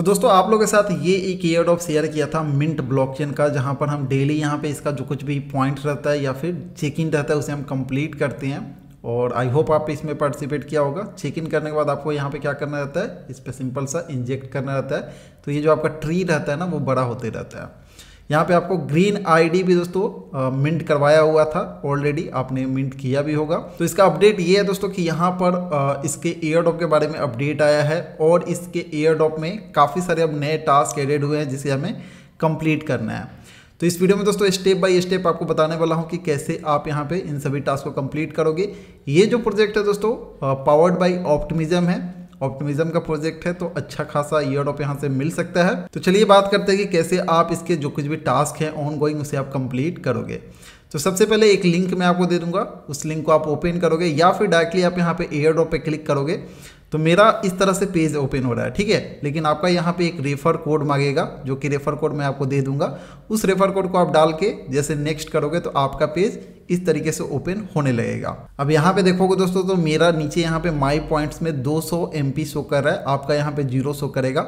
तो दोस्तों आप लोगों के साथ ये एक एयरड्रॉप शेयर किया था मिंट ब्लॉकचेन का, जहाँ पर हम डेली यहाँ पे इसका जो कुछ भी पॉइंट रहता है या फिर चेक इन रहता है उसे हम कंप्लीट करते हैं। और आई होप आप इसमें पार्टिसिपेट किया होगा। चेक इन करने के बाद आपको यहाँ पे क्या करना रहता है, इस पर सिंपल सा इंजेक्ट करना रहता है। तो ये जो आपका ट्री रहता है ना वो बड़ा होते रहता है। यहाँ पे आपको ग्रीन आईडी भी दोस्तों मिंट करवाया हुआ था, ऑलरेडी आपने मिंट किया भी होगा। तो इसका अपडेट ये है दोस्तों कि यहाँ पर इसके एयरड्रॉप के बारे में अपडेट आया है और इसके एयरड्रॉप में काफ़ी सारे अब नए टास्क एडेड हुए हैं जिसे हमें कंप्लीट करना है। तो इस वीडियो में दोस्तों स्टेप बाय स्टेप आपको बताने वाला हूं कि कैसे आप यहां पे इन सभी टास्क को कंप्लीट करोगे। ये जो प्रोजेक्ट है दोस्तों पावर्ड बाय ऑप्टिमिज्म है, ऑप्टिमिज्म का प्रोजेक्ट है, तो अच्छा खासा एयरड्रॉप यहां से मिल सकता है। तो चलिए बात करते हैं कि कैसे आप इसके जो कुछ भी टास्क है ऑन गोइंग उसे आप कंप्लीट करोगे। तो सबसे पहले एक लिंक मैं आपको दे दूंगा, उस लिंक को आप ओपन करोगे या फिर डायरेक्टली आप यहाँ पे एयरड्रॉप पे क्लिक करोगे। तो मेरा इस तरह से पेज ओपन हो रहा है, ठीक है। लेकिन आपका यहाँ पे एक रेफर कोड मांगेगा, जो कि रेफर कोड मैं आपको दे दूंगा। उस रेफर कोड को आप डाल के जैसे नेक्स्ट करोगे तो आपका पेज इस तरीके से ओपन होने लगेगा। अब यहाँ पे देखोगे दोस्तों तो मेरा नीचे यहाँ पे माई पॉइंट्स में 200 MP शो कर रहा है, आपका यहाँ पे 0 शो करेगा।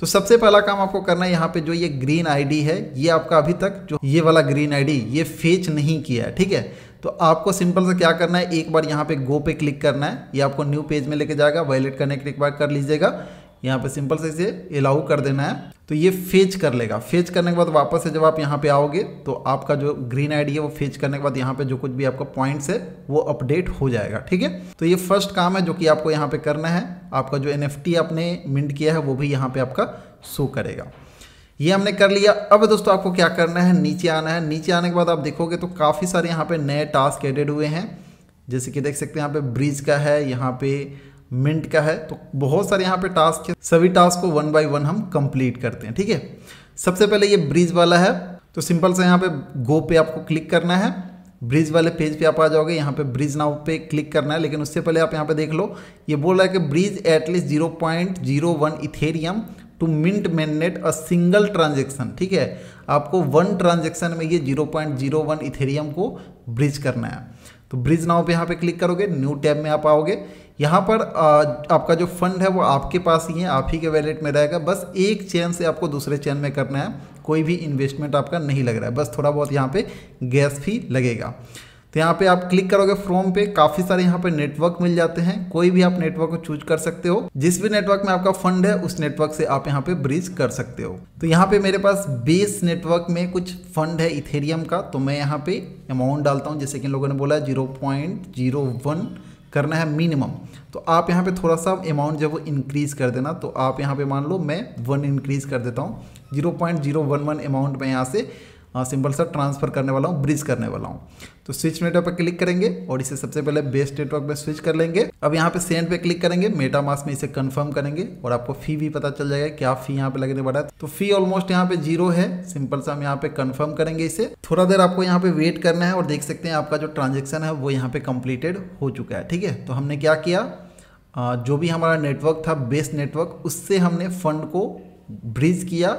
तो सबसे पहला काम आपको करना है, यहाँ पे जो ये ग्रीन आईडी है ये आपका अभी तक जो ये वाला ग्रीन आईडी ये फेच नहीं किया है, ठीक है। तो आपको सिंपल से क्या करना है, एक बार यहाँ पे गो पे क्लिक करना है, ये आपको न्यू पेज में लेके जाएगा। वैलिडेट करने के एक बार कर लीजिएगा, यहाँ पे सिंपल से इसे अलाउ कर देना है। तो ये फेच कर लेगा। फेच करने के बाद वापस से जब आप यहाँ पे आओगे तो आपका जो ग्रीन आईडी है वो फेच करने के बाद यहाँ पे जो कुछ भी आपका पॉइंट्स है वो अपडेट हो जाएगा, ठीक है। तो ये फर्स्ट काम है जो कि आपको यहाँ पे करना है। आपका जो NFT आपने मिंट किया है वो भी यहाँ पे आपका शो करेगा। ये हमने कर लिया। अब दोस्तों आपको क्या करना है, नीचे आना है। नीचे आने के बाद आप देखोगे तो काफ़ी सारे यहाँ पे नए टास्क एडेड हुए हैं, जैसे कि देख सकते हैं यहाँ पे ब्रिज का है, यहाँ पे मिंट का है। तो बहुत सारे यहाँ पे टास्क है, सभी टास्क को 1 बाय 1 हम कंप्लीट करते हैं, ठीक है। सबसे पहले ये ब्रिज वाला है, तो सिंपल से यहाँ पे गो पे आपको क्लिक करना है। ब्रिज वाले पेज पे आप आ जाओगे, यहाँ पे ब्रिज नाउ पे क्लिक करना है। लेकिन उससे पहले आप यहाँ पे देख लो, ये बोल रहा है कि bridge at least 0.01 Ethereum to mint mainnet a single transaction, ठीक है। आपको 1 ट्रांजेक्शन में ये 0.01 इथेरियम को ब्रिज करना है। तो ब्रिज नाउ पे यहाँ पे क्लिक करोगे, न्यू टैब में आप आओगे। यहाँ पर आपका जो फंड है वो आपके पास ही है, आप ही के वैलेट में रहेगा। बस एक चैन से आपको दूसरे चैन में करना है, कोई भी इन्वेस्टमेंट आपका नहीं लग रहा है, बस थोड़ा बहुत यहाँ पे गैस फी लगेगा। तो यहाँ पे आप क्लिक करोगे फ्रॉम पे, काफ़ी सारे यहाँ पे नेटवर्क मिल जाते हैं। कोई भी आप नेटवर्क को चूज कर सकते हो, जिस भी नेटवर्क में आपका फंड है उस नेटवर्क से आप यहाँ पे ब्रिज कर सकते हो। तो यहाँ पे मेरे पास बेस नेटवर्क में कुछ फंड है इथेरियम का, तो मैं यहाँ पे अमाउंट डालता हूँ, जैसे कि लोगों ने बोला है 0.01 करना है मिनिमम। तो आप यहाँ पे थोड़ा सा अमाउंट जब वो इंक्रीज़ कर देना, तो आप यहाँ पे मान लो मैं 1 इंक्रीज़ कर देता हूँ। 0.011 अमाउंट मैं यहाँ से सिंपल सा ट्रांसफ़र करने वाला हूँ, ब्रिज करने वाला हूँ। तो स्विच नेटवर्क पर क्लिक करेंगे और इसे सबसे पहले बेस नेटवर्क में स्विच कर लेंगे। अब यहाँ पे सेंड पे क्लिक करेंगे, मेटामास्क में इसे कंफर्म करेंगे और आपको फ़ी भी पता चल जाएगा क्या फ़ी यहाँ पे लगने वाला है। तो फ़ी ऑलमोस्ट यहाँ पे 0 है। सिंपल सा हम यहाँ पे कंफर्म करेंगे इसे। थोड़ा देर आपको यहाँ पे वेट करना है और देख सकते हैं आपका जो ट्रांजेक्शन है वो यहाँ पे कंप्लीटेड हो चुका है, ठीक है। तो हमने क्या किया, जो भी हमारा नेटवर्क था बेस नेटवर्क, उससे हमने फंड को ब्रिज किया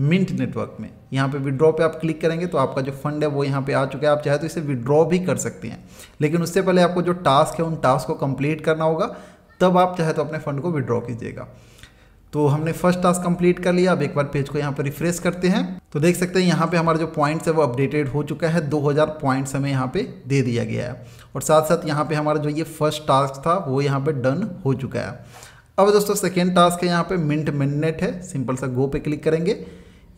मिंट नेटवर्क में। यहाँ पे विड्रॉ पे आप क्लिक करेंगे तो आपका जो फंड है वो यहाँ पे आ चुका है। आप चाहे तो इसे विड्रॉ भी कर सकते हैं, लेकिन उससे पहले आपको जो टास्क है उन टास्क को कंप्लीट करना होगा, तब आप चाहे तो अपने फंड को विड्रॉ कीजिएगा। तो हमने फर्स्ट टास्क कंप्लीट कर लिया। अब एक बार पेज को यहाँ पर रिफ्रेश करते हैं तो देख सकते हैं यहाँ पे हमारा जो पॉइंट्स है वो अपडेटेड हो चुका है। 2000 पॉइंट्स हमें यहाँ पे दे दिया गया है और साथ साथ यहाँ पे हमारा जो ये फर्स्ट टास्क था वो यहाँ पे डन हो चुका है। अब दोस्तों सेकेंड टास्क है, यहाँ पे मिंट मेननेट है। सिंपल सा गो पे क्लिक करेंगे,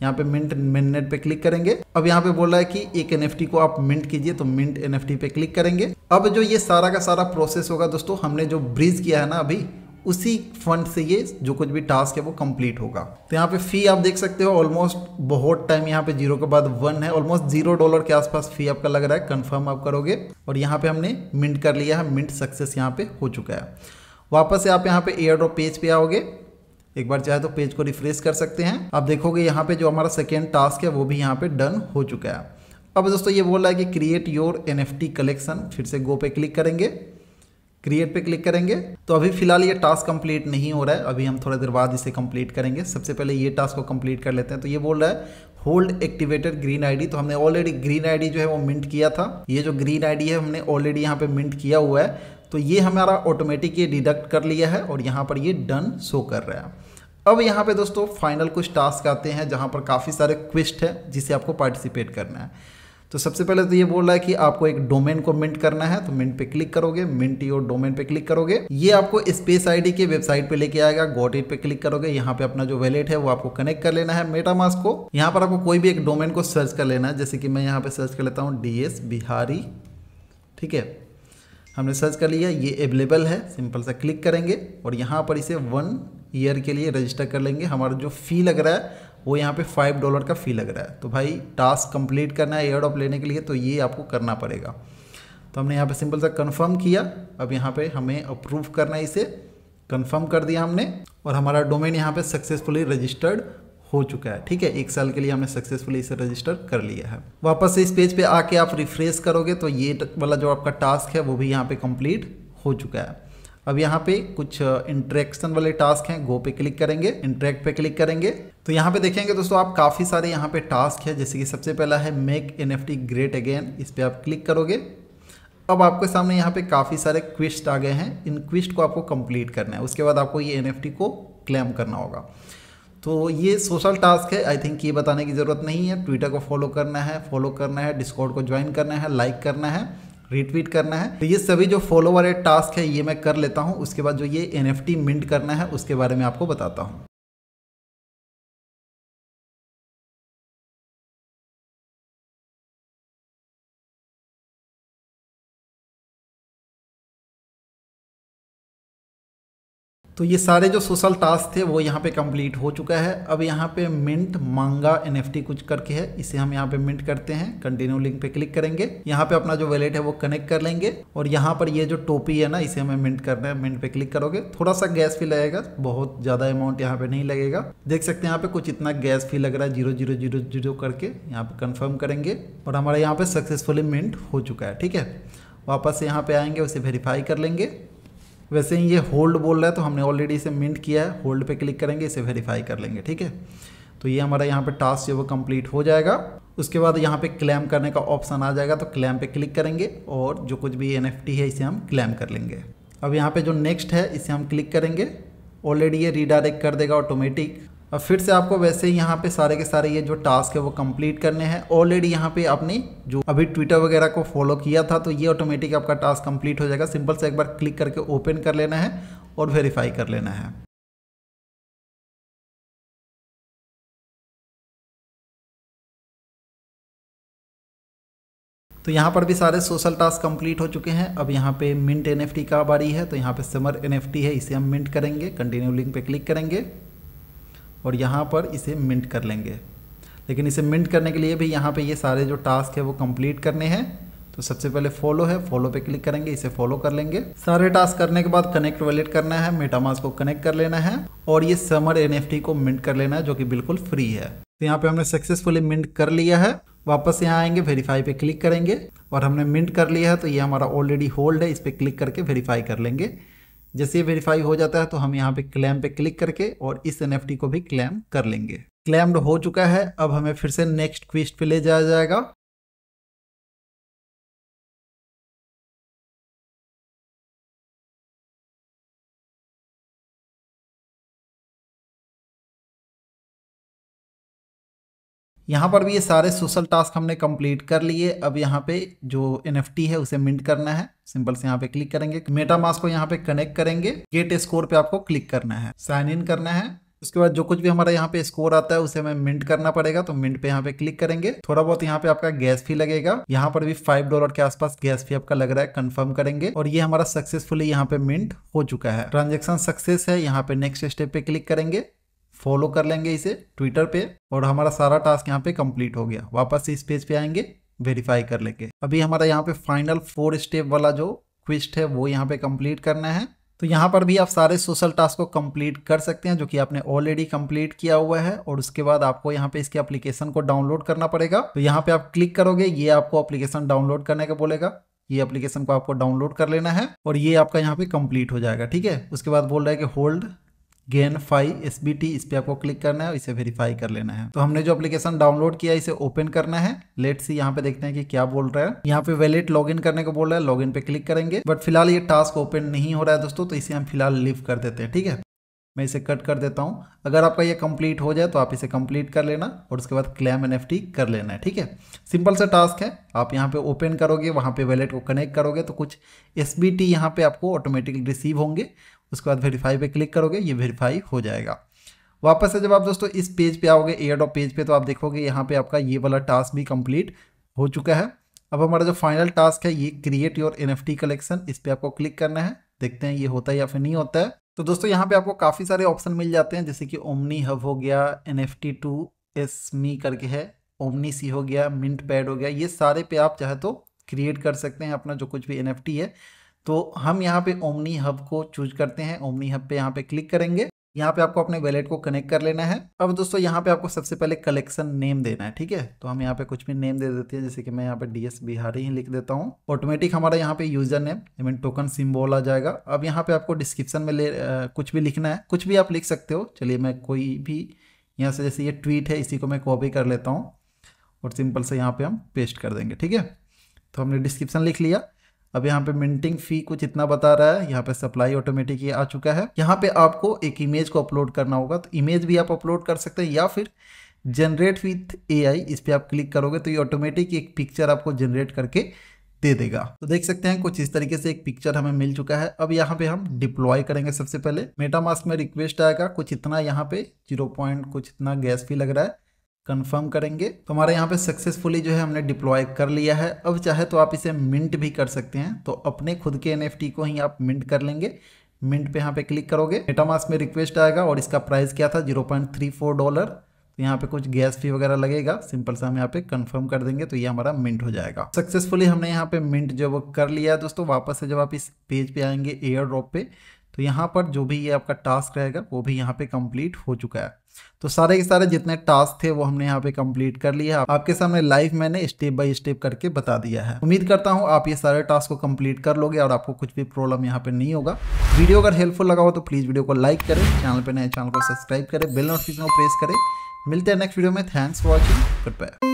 यहाँ पे मिंट मेननेट पे क्लिक करेंगे। अब यहाँ पे बोला है कि एक NFT को आप मिंट कीजिए, तो मिंट NFT पे क्लिक करेंगे। अब जो ये सारा का सारा प्रोसेस होगा दोस्तों, हमने जो ब्रिज किया है ना अभी, उसी फंड से ये जो कुछ भी टास्क है वो कंप्लीट होगा। तो यहाँ पे फ़ी आप देख सकते हो, ऑलमोस्ट बहुत टाइम यहाँ पे 0 के बाद 1 है, ऑलमोस्ट $0 के आसपास फ़ी आपका लग रहा है। कंफर्म आप करोगे और यहाँ पे हमने मिंट कर लिया है, मिंट सक्सेस यहाँ पे हो चुका है। वापस से आप यहाँ पे एयरड्रॉप पेज पे आओगे, एक बार चाहे तो पेज को रिफ्रेश कर सकते हैं। आप देखोगे यहाँ पे जो हमारा सेकेंड टास्क है वो भी यहाँ पे डन हो चुका है। अब दोस्तों ये बोल रहा है कि क्रिएट योर NFT कलेक्शन, फिर से गो पे क्लिक करेंगे, क्रिएट पे क्लिक करेंगे। तो अभी फिलहाल ये टास्क कंप्लीट नहीं हो रहा है, अभी हम थोड़ा देर बाद इसे कंप्लीट करेंगे। सबसे पहले ये टास्क को कंप्लीट कर लेते हैं। तो ये बोल रहा है होल्ड एक्टिवेटेड ग्रीन आईडी, तो हमने ऑलरेडी ग्रीन आईडी जो है वो मिंट किया था। ये जो ग्रीन आईडी है हमने ऑलरेडी यहाँ पे मिंट किया हुआ है, तो ये हमारा ऑटोमेटिक ये डिडक्ट कर लिया है और यहाँ पर ये डन शो कर रहा है। अब यहाँ पे दोस्तों फाइनल कुछ टास्क आते हैं जहाँ पर काफ़ी सारे क्विस्ट है जिसे आपको पार्टिसिपेट करना है। तो सबसे पहले तो ये बोल रहा है कि आपको एक डोमेन को मिंट करना है, तो मिंट पे क्लिक करोगे, मिंट योर डोमेन पे क्लिक करोगे, ये आपको स्पेस आईडी के वेबसाइट पे लेके आएगा। गॉट इट पे क्लिक करोगे, यहाँ पे अपना जो वैलेट है वो आपको कनेक्ट कर लेना है मेटामास्क को। यहाँ पर आपको कोई भी एक डोमेन को सर्च कर लेना है, जैसे कि मैं यहाँ पे सर्च कर लेता हूँ DS बिहारी, ठीक है, हमने सर्च कर लिया, ये अवेलेबल है, सिंपल सा क्लिक करेंगे और यहाँ पर इसे 1 ईयर के लिए रजिस्टर कर लेंगे। हमारा जो फ़ी लग रहा है वो यहाँ पे $5 का फ़ी लग रहा है। तो भाई टास्क कंप्लीट करना है एयरड्रॉप लेने के लिए, तो ये आपको करना पड़ेगा। तो हमने यहाँ पे सिंपल सा कंफर्म किया, अब यहाँ पे हमें अप्रूव करना है, इसे कंफर्म कर दिया हमने और हमारा डोमेन यहाँ पे सक्सेसफुली रजिस्टर्ड हो चुका है। ठीक है, 1 साल के लिए हमने सक्सेसफुली इसे रजिस्टर कर लिया है। वापस से इस पेज पे आके आप रिफ्रेश करोगे तो ये वाला जो आपका टास्क है वो भी यहाँ पे कंप्लीट हो चुका है। अब यहाँ पे कुछ इंटरेक्शन वाले टास्क हैं, गो पे क्लिक करेंगे, इंटरेक्ट पे क्लिक करेंगे, तो यहाँ पे देखेंगे दोस्तों आप काफ़ी सारे यहाँ पे टास्क है, जैसे कि सबसे पहला है मेक NFT ग्रेट अगेन, इस पर आप क्लिक करोगे। अब आपके सामने यहाँ पे काफ़ी सारे क्विस्ट आ गए हैं, इन क्विस्ट को आपको कंप्लीट करना है, उसके बाद आपको ये NFT को क्लेम करना होगा। तो ये सोशल टास्क है, आई थिंक ये बताने की ज़रूरत नहीं है। ट्विटर को फॉलो करना है, डिस्कॉर्ड को ज्वाइन करना है, लाइक करना है, रिट्वीट करना है, तो ये सभी जो फॉलो वाले टास्क है ये मैं कर लेता हूँ। उसके बाद जो ये NFT मिंट करना है उसके बारे में आपको बताता हूँ। तो ये सारे जो सोशल टास्क थे वो यहाँ पे कंप्लीट हो चुका है। अब यहाँ पे मिंट मांगा NFT कुछ करके है, इसे हम यहाँ पे मिंट करते हैं, कंटिन्यू लिंक पे क्लिक करेंगे, यहाँ पे अपना जो वैलेट है वो कनेक्ट कर लेंगे और यहाँ पर ये जो टोपी है ना इसे हमें मिंट करना है। मिंट पे क्लिक करोगे, थोड़ा सा गैस फी लगेगा, बहुत ज़्यादा अमाउंट यहाँ पे नहीं लगेगा, देख सकते हैं यहाँ पे कुछ इतना गैस फी लग रहा है 0.000 करके। यहाँ पे कन्फर्म करेंगे और हमारा यहाँ पे सक्सेसफुली मिंट हो चुका है। ठीक है, वापस से यहाँ पे आएंगे, उसे वेरीफाई कर लेंगे। वैसे ही ये होल्ड बोल रहा है तो हमने ऑलरेडी इसे मिंट किया है, होल्ड पे क्लिक करेंगे, इसे वेरीफाई कर लेंगे। ठीक है, तो ये हमारा यहाँ पे टास्क जो वो कंप्लीट हो जाएगा। उसके बाद यहाँ पे क्लेम करने का ऑप्शन आ जाएगा, तो क्लेम पे क्लिक करेंगे और जो कुछ भी NFT है इसे हम क्लेम कर लेंगे। अब यहाँ पे जो नेक्स्ट है इसे हम क्लिक करेंगे, ऑलरेडी ये रीडायरेक्ट कर देगा ऑटोमेटिक। अब फिर से आपको वैसे ही यहाँ पे सारे के सारे ये जो टास्क है वो कंप्लीट करने हैं। ऑलरेडी यहाँ पे आपने जो अभी ट्विटर वगैरह को फॉलो किया था तो ये ऑटोमेटिक आपका टास्क कंप्लीट हो जाएगा। सिंपल से एक बार क्लिक करके ओपन कर लेना है और वेरीफाई कर लेना है। तो यहाँ पर भी सारे सोशल टास्क कंप्लीट हो चुके हैं। अब यहाँ पे मिंट NFT का बारी है, तो यहाँ पे समर NFT है, इसे हम मिंट करेंगे, कंटिन्यू लिंक पे क्लिक करेंगे और यहाँ पर इसे मिंट कर लेंगे। लेकिन इसे मिंट करने के लिए भी यहाँ पे ये सारे जो टास्क है वो कंप्लीट करने हैं। तो सबसे पहले फॉलो है, फॉलो पे क्लिक करेंगे, इसे फॉलो कर लेंगे। सारे टास्क करने के बाद कनेक्ट वॉलेट करना है, मेटामास्क को कनेक्ट कर लेना है और ये समर NFT को मिंट कर लेना है जो कि बिल्कुल फ्री है। तो यहाँ पे हमने सक्सेसफुली मिंट कर लिया है। वापस यहाँ आएंगे, वेरीफाई पे क्लिक करेंगे और हमने मिंट कर लिया है। तो ये हमारा ऑलरेडी होल्ड है, इस पर क्लिक करके वेरीफाई कर लेंगे। जैसे ये वेरीफाई हो जाता है तो हम यहाँ पे क्लेम पे क्लिक करके और इस NFT को भी क्लेम कर लेंगे। क्लेम्ड हो चुका है। अब हमें फिर से नेक्स्ट क्विस्ट पे ले जाया जाएगा। यहाँ पर भी ये सारे सोशल टास्क हमने कंप्लीट कर लिए। अब यहाँ पे जो NFT है उसे मिंट करना है, सिंपल से यहाँ पे क्लिक करेंगे, मेटामास्क को यहाँ पे कनेक्ट करेंगे, गेट स्कोर पे आपको क्लिक करना है, साइन इन करना है। उसके बाद जो कुछ भी हमारा यहाँ पे स्कोर आता है उसे हमें मिंट करना पड़ेगा। तो मिंट पे यहाँ पे क्लिक करेंगे, थोड़ा बहुत यहाँ पे आपका गैस फी लगेगा, यहाँ पर भी $5 के आसपास गैस फी आपका लग रहा है। कंफर्म करेंगे और ये हमारा सक्सेसफुली यहाँ पे मिंट हो चुका है, ट्रांजेक्शन सक्सेस है। यहाँ पे नेक्स्ट स्टेप पे क्लिक करेंगे, फॉलो कर लेंगे इसे ट्विटर पे और हमारा सारा टास्क यहाँ पे कंप्लीट हो गया। वापस से इस पेज पे आएंगे, वेरीफाई कर लेंगे। अभी हमारा यहाँ पे फाइनल 4 स्टेप वाला जो क्विस्ट है वो यहाँ पे कंप्लीट करना है। तो यहाँ पर भी आप सारे सोशल टास्क को कंप्लीट कर सकते हैं जो कि आपने ऑलरेडी कंप्लीट किया हुआ है और उसके बाद आपको यहाँ पे इसके एप्लीकेशन को डाउनलोड करना पड़ेगा। तो यहाँ पे आप क्लिक करोगे, ये आपको एप्लीकेशन डाउनलोड करने का बोलेगा, ये एप्लीकेशन को आपको डाउनलोड कर लेना है और ये आपका यहाँ पे कंप्लीट हो जाएगा। ठीक है, उसके बाद बोल रहा है कि होल्ड गेन 5 SBT, इस पर आपको क्लिक करना है और इसे वेरीफाई कर लेना है। तो हमने जो एप्लीकेशन डाउनलोड किया इसे ओपन करना है। लेट्स सी यहाँ पे देखते हैं कि क्या बोल रहा है। यहाँ पे वैलेट लॉगिन करने को बोल रहा है, लॉगिन पे क्लिक करेंगे, बट फिलहाल ये टास्क ओपन नहीं हो रहा है दोस्तों, तो इसे हम फिलहाल लीव कर देते हैं। ठीक है, मैं इसे कट कर देता हूँ। अगर आपका ये कंप्लीट हो जाए तो आप इसे कंप्लीट कर लेना और उसके बाद क्लेम एनएफटी कर लेना है। ठीक है, सिंपल सा टास्क है। आप यहाँ पे ओपन करोगे, वहाँ पे वैलेट को कनेक्ट करोगे तो कुछ एसबीटी यहाँ पे आपको ऑटोमेटिकली रिसीव होंगे। उसके बाद वेरीफाई पे क्लिक करोगे, ये वेरीफाई हो जाएगा। वापस से जब आप दोस्तों इस पेज पर आओगे, एयरड्रॉप पेज पर, तो आप देखोगे यहाँ पर आपका ये वाला टास्क भी कंप्लीट हो चुका है। अब हमारा जो फाइनल टास्क है ये क्रिएट योर एनएफटी कलेक्शन, इस पर आपको क्लिक करना है। देखते हैं ये होता है या फिर नहीं होता है। तो दोस्तों यहाँ पे आपको काफ़ी सारे ऑप्शन मिल जाते हैं, जैसे कि ओमनी हब हो गया, NFT2SME करके है, ओमनी सी हो गया, मिंट पैड हो गया। ये सारे पे आप चाहे तो क्रिएट कर सकते हैं अपना जो कुछ भी NFT है। तो हम यहाँ पे ओमनी हब को चूज करते हैं। ओमनी हब पे यहाँ पे क्लिक करेंगे, यहाँ पे आपको अपने वैलेट को कनेक्ट कर लेना है। अब दोस्तों यहाँ पे आपको सबसे पहले कलेक्शन नेम देना है। ठीक है, तो हम यहाँ पे कुछ भी नेम दे देते हैं, जैसे कि मैं यहाँ पे DS बिहारी ही लिख देता हूँ। ऑटोमेटिक हमारा यहाँ पे user name I mean token symbol आ जाएगा। अब यहाँ पे आपको डिस्क्रिप्शन में कुछ भी लिखना है, कुछ भी आप लिख सकते हो। चलिए मैं कोई भी यहाँ से, जैसे ये ट्वीट है, इसी को मैं कॉपी कर लेता हूँ और सिंपल से यहाँ पर हम पेस्ट कर देंगे। ठीक है, तो हमने डिस्क्रिप्शन लिख लिया। अब यहाँ पे मिंटिंग फ़ी कुछ इतना बता रहा है, यहाँ पे सप्लाई ऑटोमेटिक ये आ चुका है। यहाँ पे आपको एक इमेज को अपलोड करना होगा, तो इमेज भी आप अपलोड कर सकते हैं या फिर जनरेट विथ AI, इस पर आप क्लिक करोगे तो ये ऑटोमेटिक एक पिक्चर आपको जनरेट करके दे देगा। तो देख सकते हैं कुछ इस तरीके से एक पिक्चर हमें मिल चुका है। अब यहाँ पे हम डिप्लॉय करेंगे। सबसे पहले मेटामास्क में रिक्वेस्ट आएगा कुछ इतना, यहाँ पे 0. कुछ इतना गैस फी लग रहा है, कंफर्म करेंगे। तो हमारे यहाँ पे सक्सेसफुली जो है हमने डिप्लॉय कर लिया है। अब चाहे तो आप इसे मिंट भी कर सकते हैं, तो अपने खुद के NFT को ही आप मिंट कर लेंगे। मिंट पे यहाँ पे क्लिक करोगे, मेटामास्क में रिक्वेस्ट आएगा और इसका प्राइस क्या था, $0.34। तो यहाँ पे कुछ गैस फी वगैरह लगेगा, सिंपल से हम यहाँ पे कंफर्म कर देंगे तो ये हमारा मिंट हो जाएगा। सक्सेसफुली हमने यहाँ पे मिंट जो कर लिया है। दोस्तों वापस से जब आप इस पेज पे आएंगे एयर ड्रॉप पे, तो यहाँ पर जो भी ये आपका टास्क रहेगा वो भी यहाँ पे कंप्लीट हो चुका है। तो सारे के सारे जितने टास्क थे वो हमने यहाँ पे कंप्लीट कर लिए। आपके सामने लाइव मैंने स्टेप बाय स्टेप करके बता दिया है। उम्मीद करता हूँ आप ये सारे टास्क को कंप्लीट कर लोगे और आपको कुछ भी प्रॉब्लम यहाँ पे नहीं होगा। वीडियो अगर हेल्पफुल लगा हो तो प्लीज़ वीडियो को लाइक करें, चैनल पर नए चैनल को सब्सक्राइब करें, बेल नोटिफिकेशन को प्रेस करें। मिलते हैं नेक्स्ट वीडियो में। Thanks for watching, good bye.